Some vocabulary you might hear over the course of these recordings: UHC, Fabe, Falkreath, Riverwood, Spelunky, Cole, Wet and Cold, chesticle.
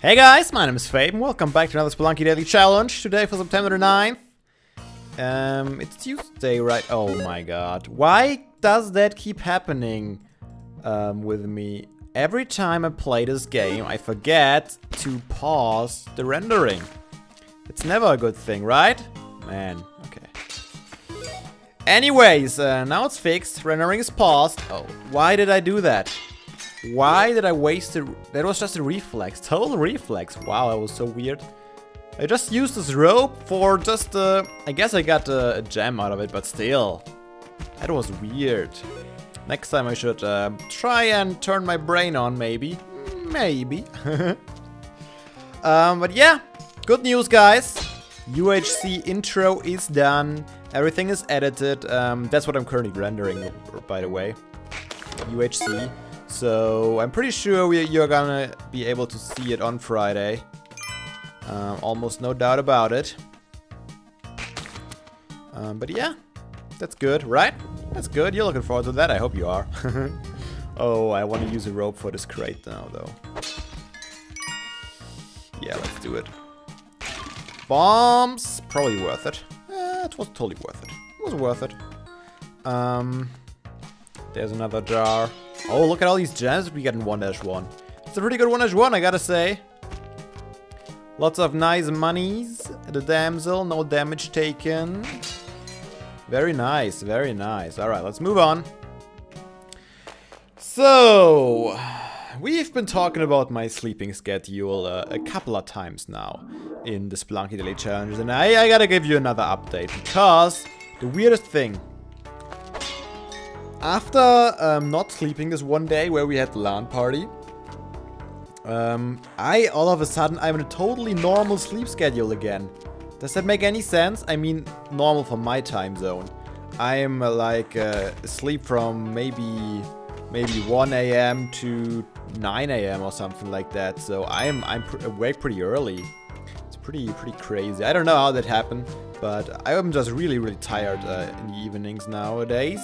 Hey guys, my name is Fabe and welcome back to another Spelunky Daily Challenge, today for September 9th. It's Tuesday, right? Oh my god. Why does that keep happening with me? Every time I play this game, I forget to pause the rendering. It's never a good thing, right? Man, okay. Anyways, now it's fixed, rendering is paused. Oh, why did I do that? Why did I waste it? That was just a reflex, total reflex. Wow, that was so weird. I just used this rope for just I guess I got a gem out of it, but still. That was weird. Next time I should try and turn my brain on, maybe. Maybe. But yeah, good news, guys. UHC intro is done. Everything is edited. That's what I'm currently rendering, by the way. UHC. So I'm pretty sure you're gonna be able to see it on Friday. Almost no doubt about it. But yeah, that's good, right? That's good. You're looking forward to that. I hope you are. Oh, I want to use a rope for this crate now, though. Yeah, let's do it. Bombs, probably worth it. It was totally worth it. It was worth it. There's another jar. Oh, look at all these gems we got in 1-1. It's a pretty good 1-1, I gotta say. Lots of nice monies. The damsel, no damage taken. Very nice, very nice. Alright, let's move on. So, we've been talking about my sleeping schedule a couple of times now in the Spelunky Daily Challenges, and I gotta give you another update, because the weirdest thing. After not sleeping this one day where we had the LAN party, all of a sudden, I'm in a totally normal sleep schedule again. Does that make any sense? I mean, normal for my time zone. I'm like asleep from maybe 1 a.m. to 9 a.m. or something like that. So I'm awake pretty early. It's pretty crazy. I don't know how that happened, but I'm just really tired in the evenings nowadays.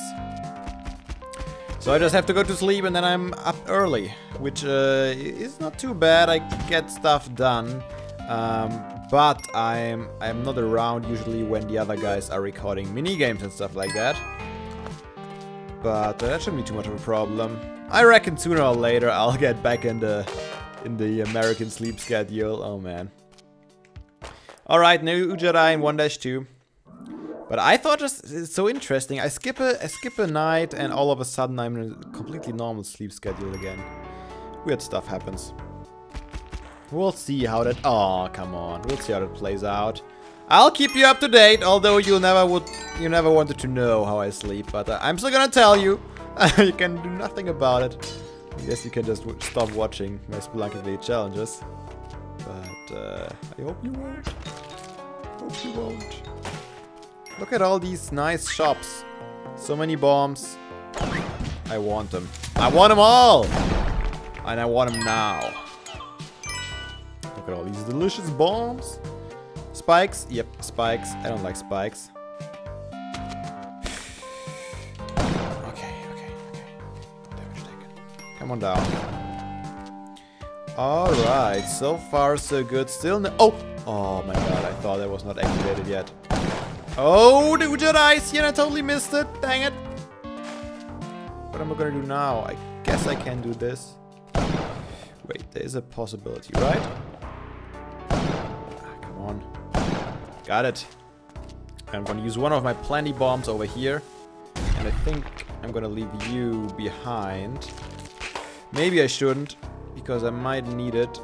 So I just have to go to sleep and then I'm up early, which is not too bad. I get stuff done, but I'm not around usually when the other guys are recording minigames and stuff like that. But that shouldn't be too much of a problem. I reckon sooner or later I'll get back in the American sleep schedule. Oh man. Alright, new Jedi in 1-2. But I thought it's so interesting. I skip a night and all of a sudden I'm in a completely normal sleep schedule again. Weird stuff happens. We'll see how that... Oh, come on. We'll see how that plays out. I'll keep you up to date, although you never wanted to know how I sleep. But I'm still gonna tell you. You can do nothing about it. I guess you can just stop watching my Spelunky Daily Challenges. But I hope you won't. Hope you won't. Look at all these nice shops. So many bombs. I want them. I want them all! And I want them now. Look at all these delicious bombs. Spikes? Yep, spikes. I don't like spikes. Okay. Damage taken. Come on down. Alright, so far so good. Still no... Oh! Oh my god, I thought that was not activated yet. Oh, the Jedi's here, I totally missed it. Dang it. What am I gonna do now? I guess I can do this. Wait, there is a possibility, right? Ah, come on. Got it. I'm gonna use one of my plenty bombs over here. And I think I'm gonna leave you behind. Maybe I shouldn't, because I might need it.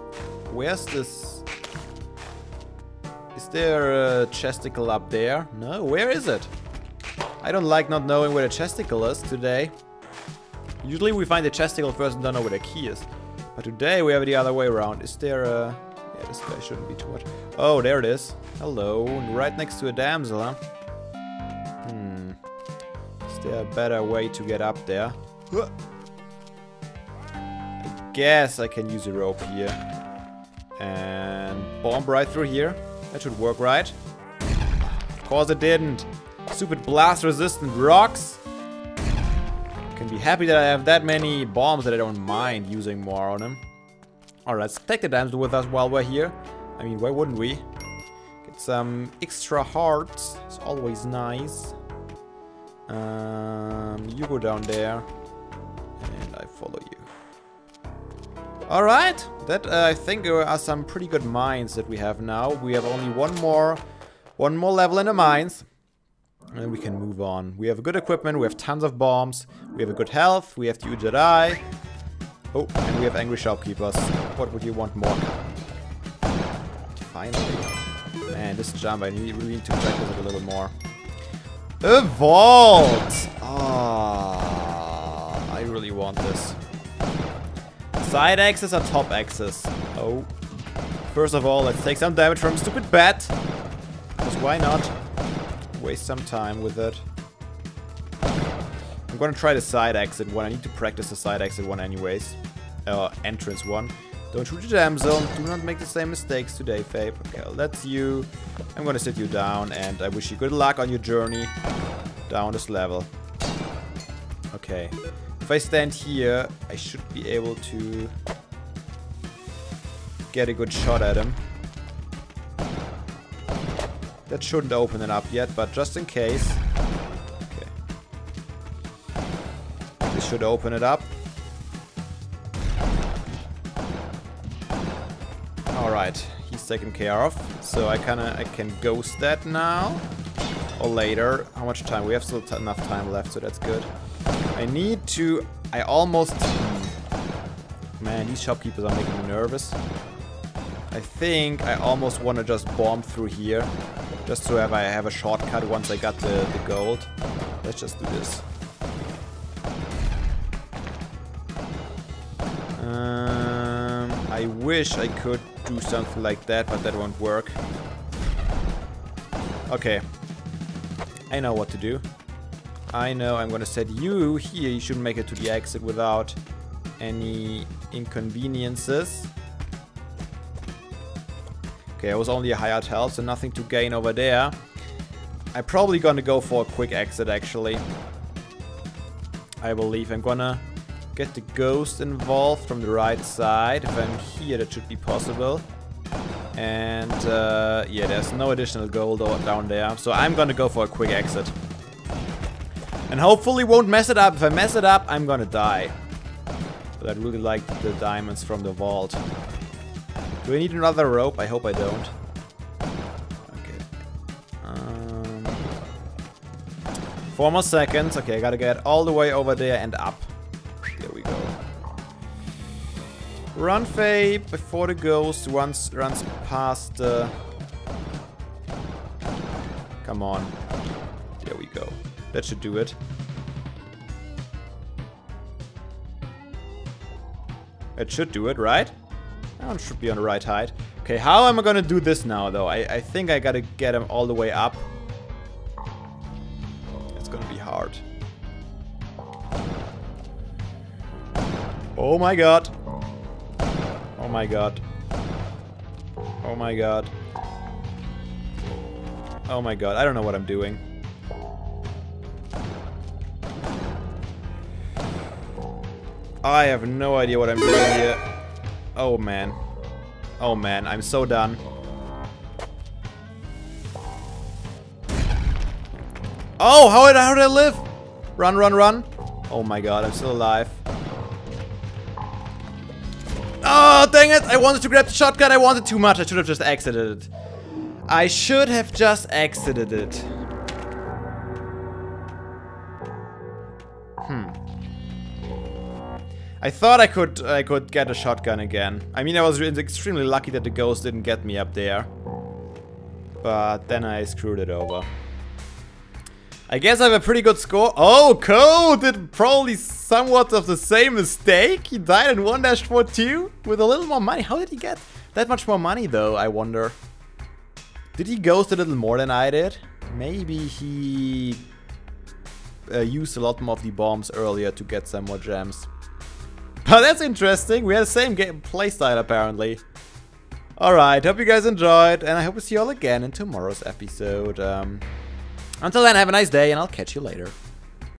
Where's this? Is there a chesticle up there? No, where is it? I don't like not knowing where the chesticle is today. Usually we find the chesticle first and don't know where the key is. But today we have it the other way around. Is there a... Yeah, this guy shouldn't be too much. Oh, there it is. Hello. Right next to a damsel, huh? Hmm. Is there a better way to get up there? I guess I can use a rope here. And bomb right through here. That should work, right? Of course it didn't. Stupid blast-resistant rocks. I can be happy that I have that many bombs that I don't mind using more on them. Alright, so take the damage with us while we're here. I mean, why wouldn't we? Get some extra hearts. It's always nice. You go down there. And I follow you. Alright, that I think are some pretty good mines that we have now. We have only one more level in the mines. And we can move on. We have good equipment, we have tons of bombs, we have a good health, we have two Jedi. Oh, and we have angry shopkeepers. What would you want more? Finally. Man, this jump, I really need to practice it a little more. A vault! Ah, I really want this. Side axes or top axes? Oh. First of all, let's take some damage from stupid bat. Because why not? Waste some time with it. I'm gonna try the side exit one. I need to practice the side exit one anyways. Entrance one. Don't shoot your damsel. Do not make the same mistakes today, Fabe. Okay, well, that's you. I'm gonna sit you down and I wish you good luck on your journey down this level. Okay. If I stand here, I should be able to get a good shot at him. That shouldn't open it up yet, but just in case. Okay. This should open it up. Alright, he's taken care of. So I can ghost that now. Or later. How much time? We have still enough time left, so that's good. I need to... I almost... Man, these shopkeepers are making me nervous. I think I almost want to just bomb through here. Just so I have a shortcut once I got the gold. Let's just do this. I wish I could do something like that, but that won't work. Okay. I know what to do. I know I'm gonna set you here. You should make it to the exit without any inconveniences. Okay, I was only a higher health, so nothing to gain over there. I'm probably gonna go for a quick exit, actually. I believe I'm gonna get the ghost involved from the right side. If I'm here, that should be possible. And, yeah, there's no additional gold down there. So I'm gonna go for a quick exit. And hopefully won't mess it up. If I mess it up, I'm gonna die. But I really like the diamonds from the vault. Do I need another rope? I hope I don't. Okay. 4 more seconds. Okay, I gotta get all the way over there and up. There we go. Run, Fabe, before the ghost runs past. Come on. There we go. That should do it. It should do it, right? I should be on the right height. Okay, how am I gonna do this now, though? I think I gotta get him all the way up. It's gonna be hard. Oh my god. Oh my god. Oh my god. Oh my god, I don't know what I'm doing. I have no idea what I'm doing here. Oh man. Oh man, I'm so done. Oh, how did I live? Run, run, run. Oh my god, I'm still alive. Oh, dang it! I wanted to grab the shotgun, I wanted too much. I should have just exited it. I should have just exited it. I thought I could get a shotgun again. I mean, I was extremely lucky that the ghost didn't get me up there. But then I screwed it over. I guess I have a pretty good score. Oh, Cole did probably somewhat of the same mistake. He died in 1-42 with a little more money. How did he get that much more money, though, I wonder? Did he ghost a little more than I did? Maybe he used a lot more of the bombs earlier to get some more gems. Oh, that's interesting. We had the same game playstyle, apparently. Alright, hope you guys enjoyed, and I hope to see you all again in tomorrow's episode. Until then, have a nice day, and I'll catch you later.